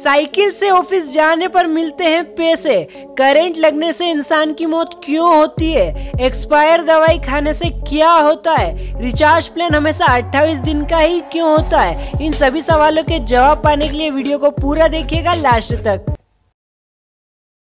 Cycle से office जाने पर मिलते हैं पैसे। करंट लगने से इंसान की मौत क्यों होती है? एक्सपायर दवाई खाने से क्या होता है? रिचार्ज प्लान हमेशा 28 दिन का ही क्यों होता है? इन सभी सवालों के जवाब पाने के लिए वीडियो को पूरा देखिएगा लास्ट तक।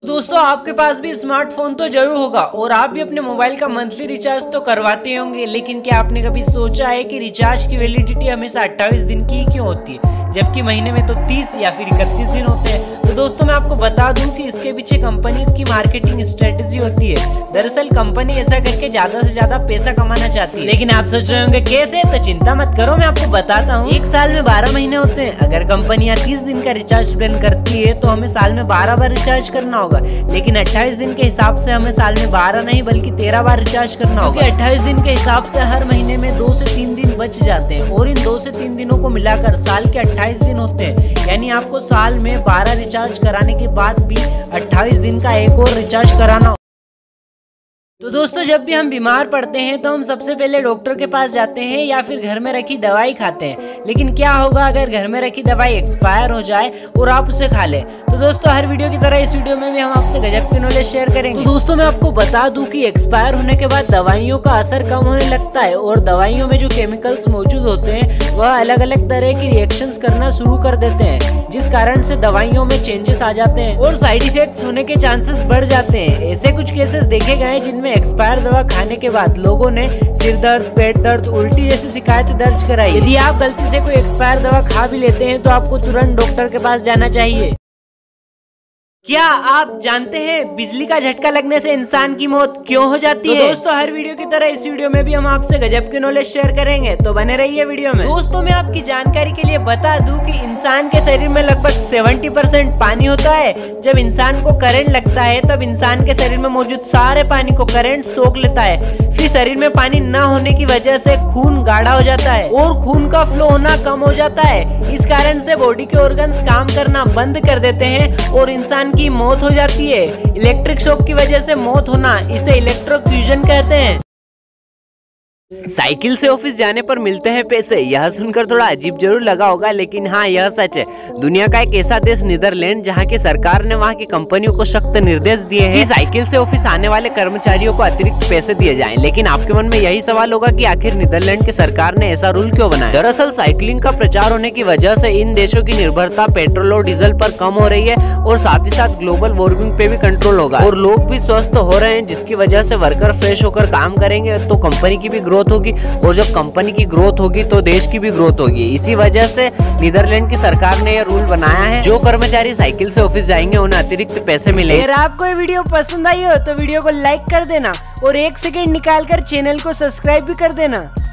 दोस्तों, आपके पास भी स्मार्टफोन तो जरूर होगा और आप भी अपने मोबाइल का मंथली रिचार्ज तो करवाते होंगे, लेकिन क्या आपने कभी सोचा है कि रिचार्ज की वैलिडिटी हमेशा 28 दिन की ही क्यों होती है, जबकि महीने में तो 30 या फिर 31 दिन होते हैं? तो दोस्तों, मैं आपको बता दूं कि इसके पीछे कंपनीज की मार्केटिंग स्ट्रेटेजी होती है। दरअसल कंपनी ऐसा करके ज्यादा से ज्यादा पैसा कमाना चाहती है। लेकिन आप सोच रहे होंगे कैसे, तो चिंता मत करो, मैं आपको बताता हूँ। एक साल में 12 महीने होते हैं। अगर कंपनियाँ 30 दिन का रिचार्ज प्लान करती है तो हमें साल में 12 बार रिचार्ज करना होगा, लेकिन 28 दिन के हिसाब से हमें साल में 12 नहीं बल्कि 13 बार रिचार्ज करना होगा। 28 दिन के हिसाब से हर महीने में 2 से 3 दिन बच जाते हैं और इन 2 से 3 दिनों को मिलाकर साल के 28 दिन होते हैं। यानी आपको साल में 12 रिचार्ज कराने के बाद भी 28 दिन का एक और रिचार्ज कराना हो। तो दोस्तों, जब भी हम बीमार पड़ते हैं तो हम सबसे पहले डॉक्टर के पास जाते हैं या फिर घर में रखी दवाई खाते हैं। लेकिन क्या होगा अगर घर में रखी दवाई एक्सपायर हो जाए और आप उसे खा लें? तो दोस्तों, हर वीडियो की तरह इस वीडियो में भी हम आपसे गजब की नॉलेज शेयर करेंगे। तो दोस्तों, मैं आपको बता दूं कि एक्सपायर होने के बाद दवाइयों का असर कम होने लगता है और दवाइयों में जो केमिकल्स मौजूद होते हैं वह अलग अलग तरह के रिएक्शंस करना शुरू कर देते हैं, जिस कारण से दवाइयों में चेंजेस आ जाते हैं और साइड इफेक्ट्स होने के चांसेस बढ़ जाते हैं। ऐसे कुछ केसेस देखे गए जिनमें एक्सपायर दवा खाने के बाद लोगों ने सिर दर्द, पेट दर्द, उल्टी जैसी शिकायतें दर्ज कराई। यदि आप गलती से कोई एक्सपायर दवा खा भी लेते हैं तो आपको तुरंत डॉक्टर के पास जाना चाहिए। क्या आप जानते हैं बिजली का झटका लगने से इंसान की मौत क्यों हो जाती है? दोस्तों, हर वीडियो की तरह इस वीडियो में भी हम आपसे गजब की नॉलेज शेयर करेंगे, तो बने रहिए वीडियो में। दोस्तों, मैं आपकी जानकारी के लिए बता दूं कि इंसान के शरीर में लगभग 70% पानी होता है। जब इंसान को करंट लगता है तब इंसान के शरीर में मौजूद सारे पानी को करंट सोख लेता है। फिर शरीर में पानी न होने की वजह से खून गाढ़ा हो जाता है और खून का फ्लो होना कम हो जाता है। इस कारण से बॉडी के ऑर्गन्स काम करना बंद कर देते हैं और इंसान की मौत हो जाती है। इलेक्ट्रिक शॉक की वजह से मौत होना, इसे इलेक्ट्रोक्यूशन कहते हैं। साइकिल से ऑफिस जाने पर मिलते हैं पैसे। यह सुनकर थोड़ा अजीब जरूर लगा होगा, लेकिन हाँ, यह सच है। दुनिया का एक ऐसा देश नीदरलैंड, जहाँ की सरकार ने वहाँ की कंपनियों को सख्त निर्देश दिए हैं कि साइकिल से ऑफिस आने वाले कर्मचारियों को अतिरिक्त पैसे दिए जाएं। लेकिन आपके मन में यही सवाल होगा कि आखिर नीदरलैंड की सरकार ने ऐसा रूल क्यों बनाया? दरअसल साइकिलिंग का प्रचार होने की वजह से इन देशों की निर्भरता पेट्रोल और डीजल पर कम हो रही है और साथ ही साथ ग्लोबल वार्मिंग पे भी कंट्रोल होगा और लोग भी स्वस्थ हो रहे हैं, जिसकी वजह से वर्कर फ्रेश होकर काम करेंगे तो कंपनी की भी होगी और जब कंपनी की ग्रोथ होगी तो देश की भी ग्रोथ होगी। इसी वजह से नीदरलैंड की सरकार ने यह रूल बनाया है। जो कर्मचारी साइकिल से ऑफिस जाएंगे उन्हें अतिरिक्त पैसे मिलेंगे। अगर आपको ये वीडियो पसंद आई हो तो वीडियो को लाइक कर देना और 1 सेकंड निकाल कर चैनल को सब्सक्राइब भी कर देना।